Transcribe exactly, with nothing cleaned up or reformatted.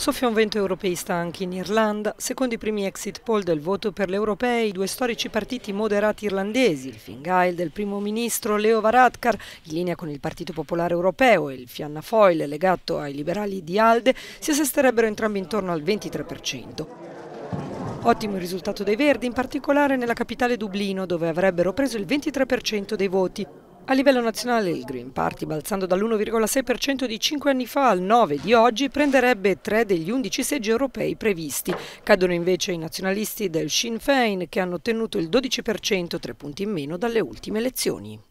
Soffia un vento europeista anche in Irlanda. Secondo i primi exit poll del voto per le europee, i due storici partiti moderati irlandesi, il Fine Gael del primo ministro Leo Varadkar, in linea con il Partito Popolare Europeo, e il Fianna Fáil, legato ai liberali di Alde, si assesterebbero entrambi intorno al ventitré per cento. Ottimo il risultato dei Verdi, in particolare nella capitale Dublino, dove avrebbero preso il ventitré per cento dei voti. A livello nazionale il Green Party, balzando dall'uno virgola sei per cento di cinque anni fa al nove per cento di oggi, prenderebbe tre degli undici seggi europei previsti. Cadono invece i nazionalisti del Sinn Féin, che hanno ottenuto il dodici per cento, tre punti in meno dalle ultime elezioni.